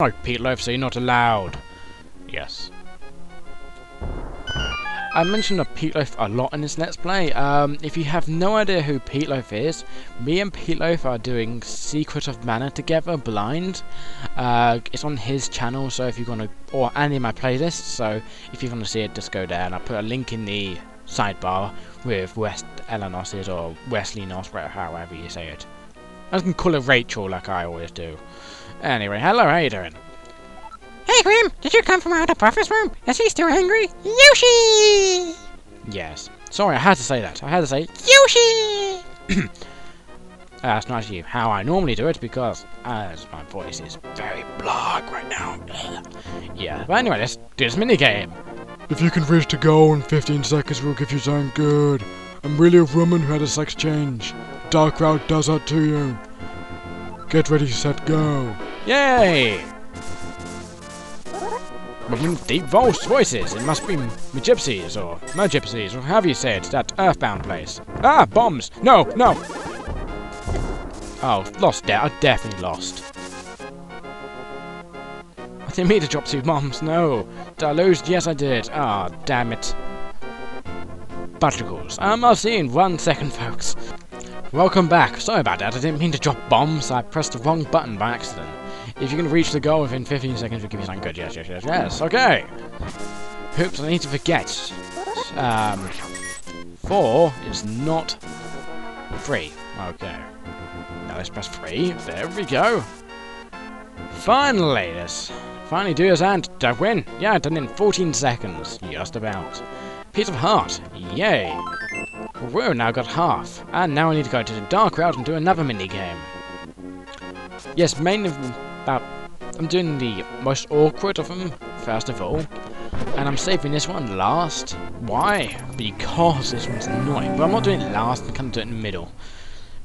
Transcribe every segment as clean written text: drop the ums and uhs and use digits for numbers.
No, Peteloaf, so you're not allowed. Yes. I mentioned a Peteloaf a lot in this Let's Play. If you have no idea who Peteloaf is, me and Peteloaf are doing Secret of Mana together, blind. It's on his channel, so if you want to, or and in my playlist, so if you want to see it, just go there. And I put a link in the sidebar with Westelynos or Westelynos, however you say it. I can call her Rachel like I always do. Anyway, hello, how you doing? Hey Grim, did you come from out of Buffer's room? Is he still angry? Yoshi! Yes. Sorry, I had to say that. I had to say, Yoshi! That's not you. How I normally do it, because as my voice is very black right now. Yeah, but anyway, let's do this minigame. If you can reach the goal in 15 seconds, we'll give you something good. I'm really a woman who had a sex change. Dark Cloud does that to you. Get ready, set, go. Yay! Deep voices. It must be gypsies or my gypsies, or have you said that earthbound place? Ah, bombs! No, no! Oh, lost there. I definitely lost. I didn't mean to drop two bombs. No, did I lose? Yes, I did. Ah, oh, damn it! Buttercups. I'll see you in 1 second, folks. Welcome back. Sorry about that. I didn't mean to drop bombs. I pressed the wrong button by accident. If you can reach the goal within 15 seconds, we'll give you something good. Yes, yes, yes, yes. Okay. Oops, I need to forget. 4 is not 3. Okay. Now let's press 3. There we go. Finally, let's finally do this and win. Yeah, done in 14 seconds. Just about. Piece of heart. Yay. Whoa, now I've got half. And now I need to go to the Dark Route and do another minigame. Yes, mainly about, I'm doing the most awkward of them, first of all. And I'm saving this one last. Why? Because this one's annoying. But I'm not doing it last, I'm kind of doing it in the middle.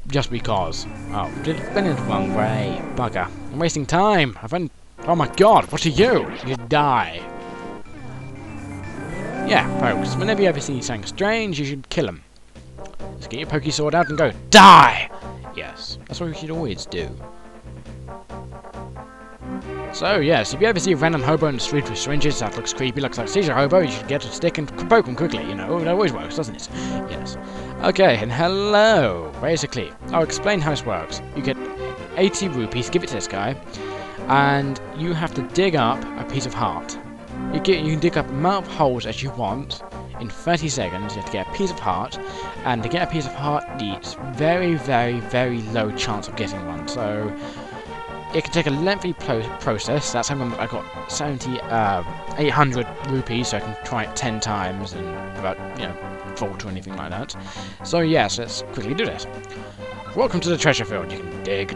Just because. Oh, did it bend in the wrong way? Bugger. I'm wasting time. I've been... Oh my god, what are you? You die. Yeah, folks, whenever you ever see something strange, you should kill them. Just get your Poké Sword out and go, die! Yes, that's what we should always do. So yes, if you ever see a random hobo in the street with syringes that looks creepy, looks like a seizure hobo, you should get a stick and poke him quickly, you know, it always works, doesn't it? Yes. Okay, and hello! Basically, I'll explain how this works. You get 80 rupees, give it to this guy, and you have to dig up a piece of heart. You can dig up amount of holes as you want. In 30 seconds, you have to get a piece of heart, and to get a piece of heart, it's very, very, very low chance of getting one, so... It can take a lengthy process. That's how I got 800 rupees, so I can try it 10 times and without, you know, fault or anything like that. So yes, let's quickly do this. Welcome to the treasure field. You can dig.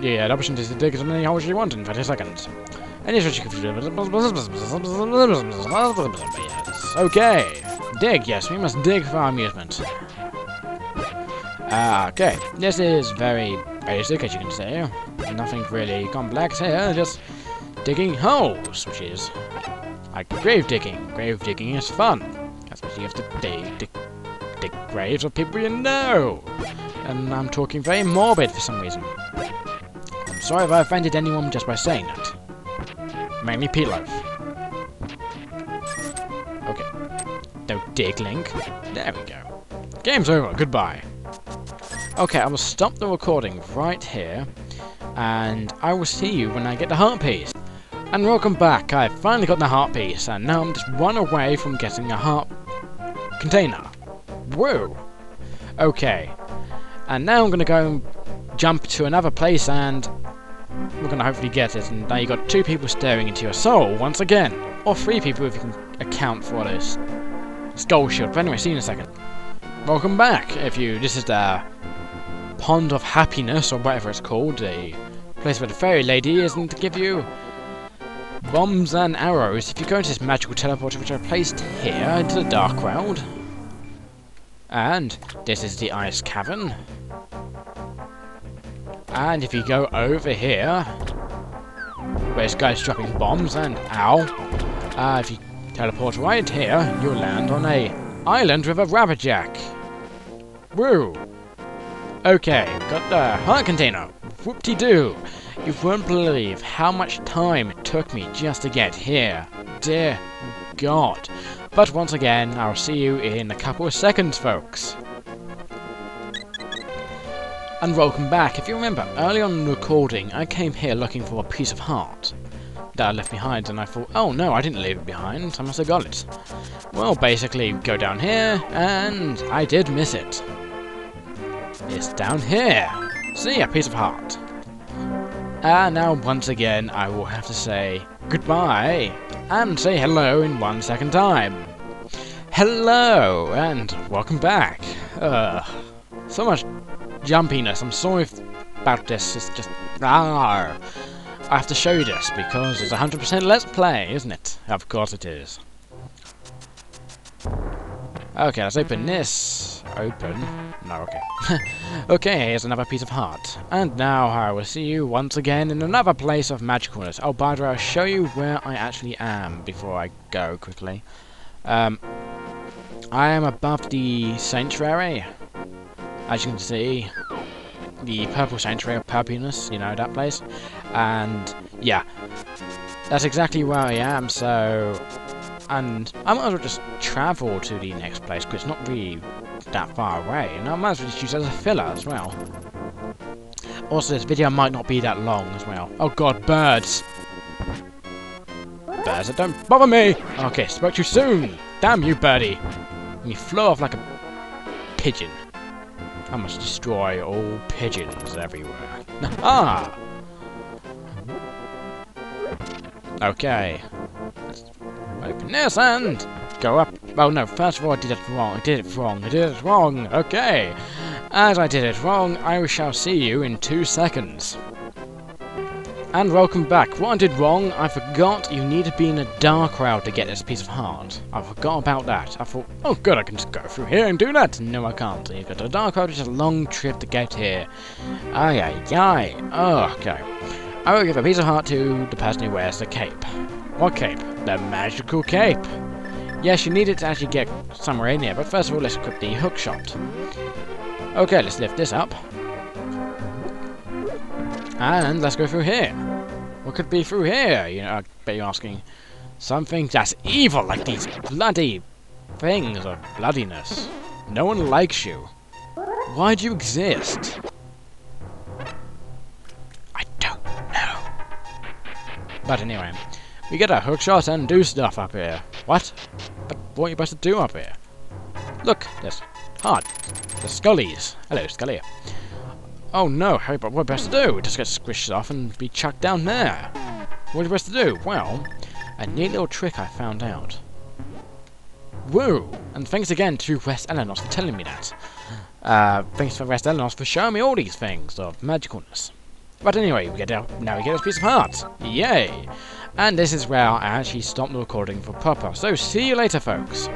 Yeah, the option is to dig as many holes as you want in 30 seconds. And here's what you can do. Yes. Okay, dig. Yes, we must dig for our amusement. Okay, this is very basic, as you can see. Nothing really complex here, just digging holes, which is like grave digging. Grave digging is fun. That's what you have to dig graves of people you know. And I'm talking very morbid for some reason. I'm sorry if I offended anyone just by saying that. Mainly Peteloaf. Okay. No dig link. There we go. Game's over. Goodbye. Okay, I will stop the recording right here. And I will see you when I get the heart piece. And welcome back, I've finally got the heart piece, and now I'm just one away from getting a heart container. Whoa! Okay. And now I'm gonna go jump to another place and we're gonna hopefully get it. And now you've got 2 people staring into your soul once again. Or 3 people if you can account for this skull shield. But anyway, see you in a second. Welcome back. This is the Pond of Happiness, or whatever it's called, a place where the fairy lady is, and to give you bombs and arrows. If you go into this magical teleporter, which I placed here, into the Dark World, and this is the Ice Cavern, and if you go over here, where this guy's dropping bombs and ow, if you teleport right here, you'll land on a island with a Rabbitjack. Woo! Okay, got the heart container. Whoop-de-doo. You won't believe how much time it took me just to get here. Dear God. But once again, I'll see you in a couple of seconds, folks. And welcome back. If you remember, early on in the recording, I came here looking for a piece of heart that I left behind, and I thought, oh no, I didn't leave it behind, I must have got it. Well, basically, go down here, and I did miss it. It's down here. See, a piece of heart. And now, once again, I will have to say goodbye and say hello in one second time. Hello, and welcome back. So much jumpiness. I'm sorry about this. It's just... ah, I have to show you this because it's 100% Let's Play, isn't it? Of course it is. Okay, let's open this. Open. No, okay. Okay, here's another piece of heart. And now I will see you once again in another place of magicalness. Oh, by the way, I'll show you where I actually am before I go quickly. I am above the sanctuary. As you can see, the purple sanctuary of purpleness, you know, that place. And yeah, that's exactly where I am, so... and I might as well just travel to the next place, because it's not really that far away, and I might as well just use it as a filler as well. Also, this video might not be that long as well. Oh God, birds! Birds that don't bother me! Okay, spoke too soon! Damn you, birdie! And you flew off like a pigeon. I must destroy all pigeons everywhere. Ah! Okay. Let's open this and go up. Oh no, first of all, I did it wrong. I did it wrong. Okay. As I did it wrong, I shall see you in 2 seconds. And welcome back. What I did wrong, I forgot you need to be in a dark crowd to get this piece of heart. I forgot about that. I thought, oh good, I can just go through here and do that. No, I can't. You've got a dark crowd, it's a long trip to get here. Aye, aye, aye. Oh, okay. I will give a piece of heart to the person who wears the cape. What cape? The magical cape! Yes, you need it to actually get somewhere in here, but first of all, let's equip the hookshot. Okay, let's lift this up. And let's go through here. What could be through here? You know, I bet you're asking. Something that's evil, like these bloody things of bloodiness. No one likes you. Why do you exist? But anyway, we get a hookshot and do stuff up here. What? But what are you supposed to do up here? Look, there's heart. There's scullies. Hello, Scully. Oh no, hey, but what are you supposed to do? Just get squished off and be chucked down there. What are you supposed to do? Well, a neat little trick I found out. Woo! And thanks again to Westelynos for telling me that. Thanks for Westelynos for showing me all these things of magicalness. But anyway, now we get this piece of heart. Yay! And this is where I actually stop the recording for proper. So see you later, folks.